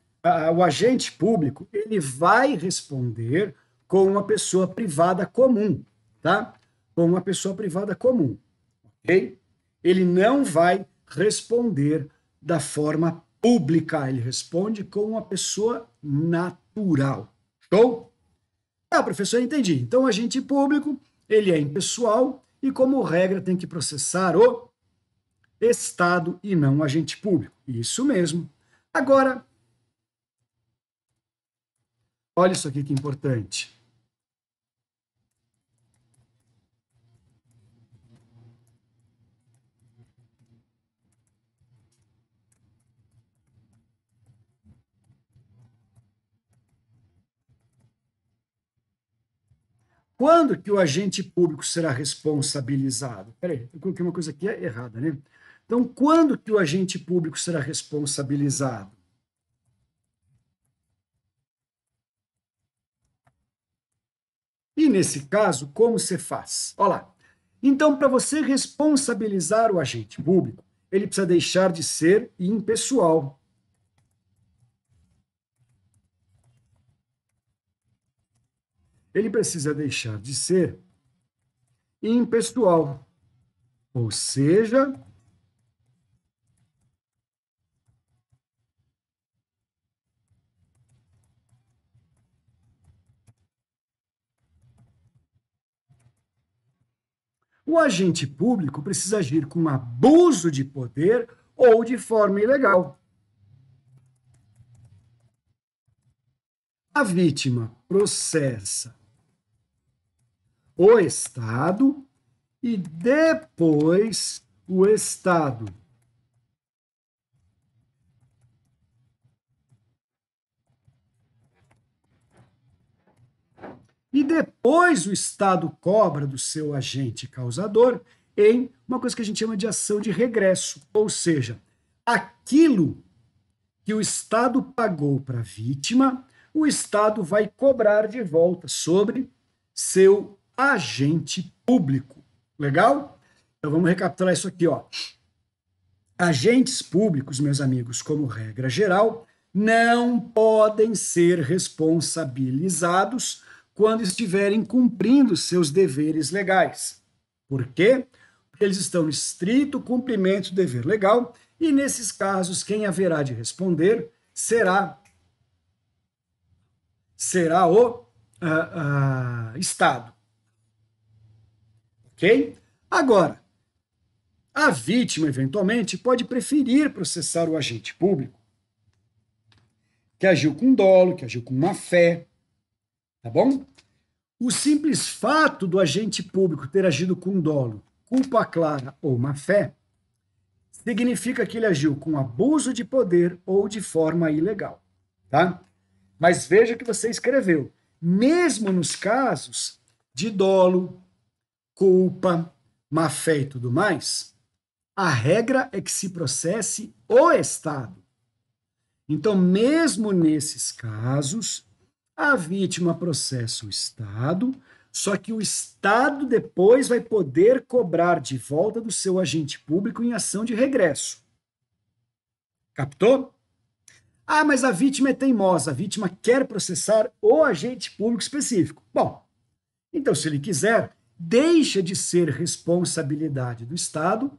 o agente público, ele vai responder com uma pessoa privada comum, tá? Com uma pessoa privada comum, ok? Ele não vai responder da forma pública, ele responde com uma pessoa natural, show? Ah, professor, entendi. Então, o agente público, ele é impessoal e, como regra, tem que processar o Estado e não o agente público. Isso mesmo. Agora, olha isso aqui que é importante. Quando que o agente público será responsabilizado? Peraí, eu coloquei uma coisa aqui errada, né? Então, quando que o agente público será responsabilizado? E nesse caso, como se faz? Olha lá. Então, para você responsabilizar o agente público, ele precisa deixar de ser impessoal. ele precisa deixar de ser impessoal, ou seja, o agente público precisa agir com abuso de poder ou de forma ilegal. A vítima processa o Estado e depois o Estado cobra do seu agente causador em uma coisa que a gente chama de ação de regresso, ou seja, aquilo que o Estado pagou para a vítima, o Estado vai cobrar de volta sobre seu agente público. Legal? Então vamos recapitular isso aqui, ó. Agentes públicos, meus amigos, como regra geral, não podem ser responsabilizados quando estiverem cumprindo seus deveres legais. Por quê? Porque eles estão no estrito cumprimento do dever legal e, nesses casos, quem haverá de responder será o Estado. Ok? Agora, a vítima, eventualmente, pode preferir processar o agente público que agiu com dolo, que agiu com má fé, tá bom? O simples fato do agente público ter agido com dolo, culpa clara ou má fé, significa que ele agiu com abuso de poder ou de forma ilegal, tá? Mas veja que você escreveu, mesmo nos casos de dolo, culpa, má fé e tudo mais, a regra é que se processe o Estado. Então, mesmo nesses casos, a vítima processa o Estado, só que o Estado depois vai poder cobrar de volta do seu agente público em ação de regresso. Captou? Ah, mas a vítima é teimosa, a vítima quer processar o agente público específico. Bom, então se ele quiser, deixa de ser responsabilidade do Estado,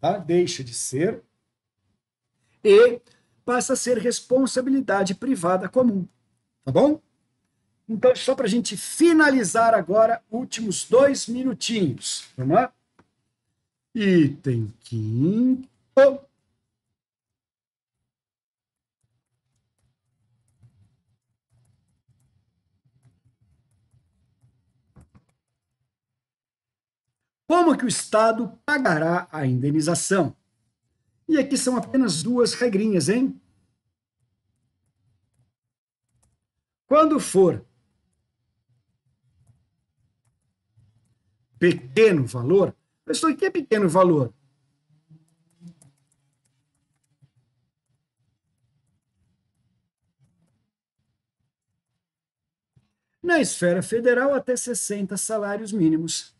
tá? Deixa de ser, e passa a ser responsabilidade privada comum, tá bom? Então, só para a gente finalizar agora, últimos 2 minutinhos, vamos lá? Item 5... Como que o Estado pagará a indenização? E aqui são apenas 2 regrinhas, hein? Quando for pequeno valor, pessoal, o que é pequeno valor? Na esfera federal, até 60 salários mínimos.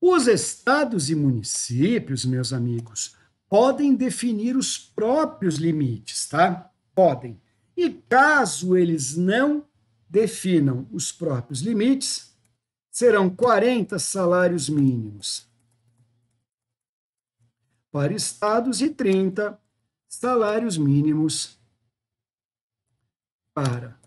Os estados e municípios, meus amigos, podem definir os próprios limites, tá? Podem. E caso eles não definam os próprios limites, serão 40 salários mínimos para estados e 30 salários mínimos para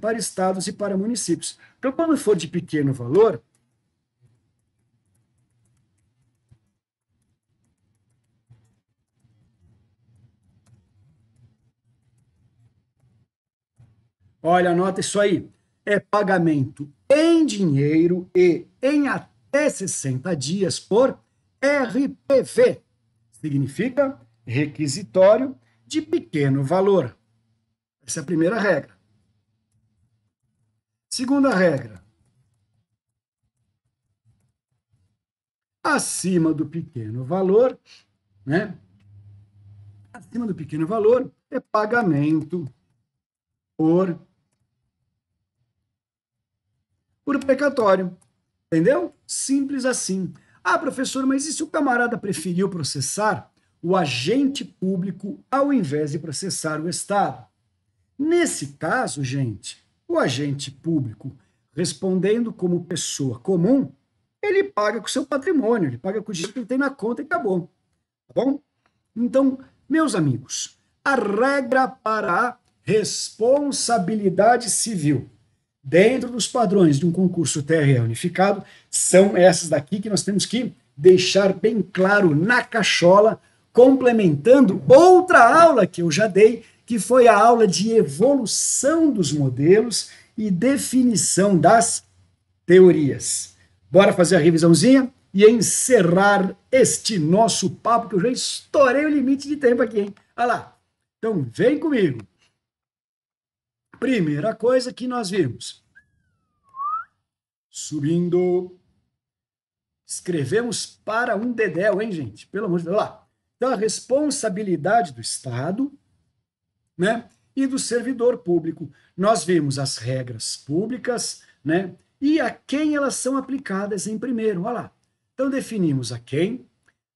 para estados e para municípios. Então, quando for de pequeno valor, olha, anota isso aí, é pagamento em dinheiro e em até 60 dias por RPV. Significa requisitório de pequeno valor. Essa é a primeira regra. Segunda regra, acima do pequeno valor, acima do pequeno valor é pagamento por precatório, entendeu? Simples assim. Ah, professor, mas e se o camarada preferiu processar o agente público ao invés de processar o Estado. Nesse caso, gente, o agente público, respondendo como pessoa comum, ele paga com o seu patrimônio, ele paga com o dinheiro que ele tem na conta e acabou. Tá bom? Então, meus amigos, a regra para a responsabilidade civil dentro dos padrões de um concurso TRE unificado são essas daqui que nós temos que deixar bem claro na cachola, complementando outra aula que eu já dei, que foi a aula de evolução dos modelos e definição das teorias. Bora fazer a revisãozinha e encerrar este nosso papo, que eu já estourei o limite de tempo aqui, hein? Olha lá. Então, vem comigo. Primeira coisa que nós vimos. Subindo. Escrevemos para um dedéu, hein, gente? Pelo amor de Deus. Olha lá. Então, a responsabilidade do Estado, né, e do servidor público. Nós vimos as regras públicas, né, e a quem elas são aplicadas em primeiro. Olha lá. Então, definimos a quem.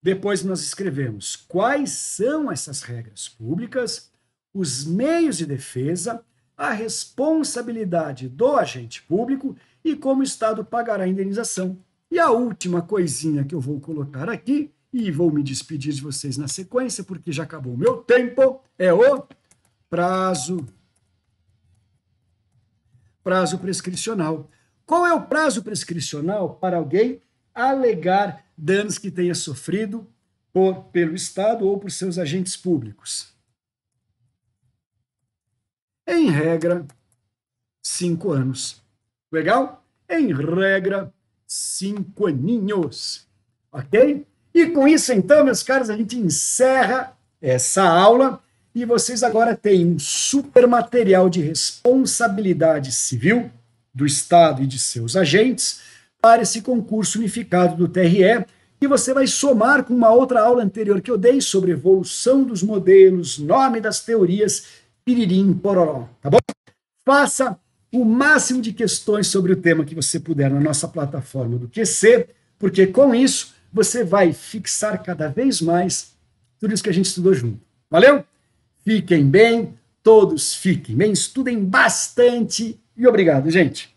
Depois nós escrevemos quais são essas regras públicas, os meios de defesa, a responsabilidade do agente público e como o Estado pagará a indenização. E a última coisinha que eu vou colocar aqui, e vou me despedir de vocês na sequência, porque já acabou o meu tempo, é o prazo. Prazo prescricional. Qual é o prazo prescricional para alguém alegar danos que tenha sofrido pelo Estado ou por seus agentes públicos? Em regra, 5 anos. Legal? Em regra, 5 aninhos. Ok? E com isso, então, meus caros, a gente encerra essa aula e vocês agora têm um super material de responsabilidade civil do Estado e de seus agentes para esse concurso unificado do TRE, que você vai somar com uma outra aula anterior que eu dei sobre evolução dos modelos, nome das teorias, piririm, pororó, tá bom? Faça o máximo de questões sobre o tema que você puder na nossa plataforma do QC, porque com isso você vai fixar cada vez mais tudo isso que a gente estudou junto. Valeu? Fiquem bem, todos fiquem bem, estudem bastante e obrigado, gente.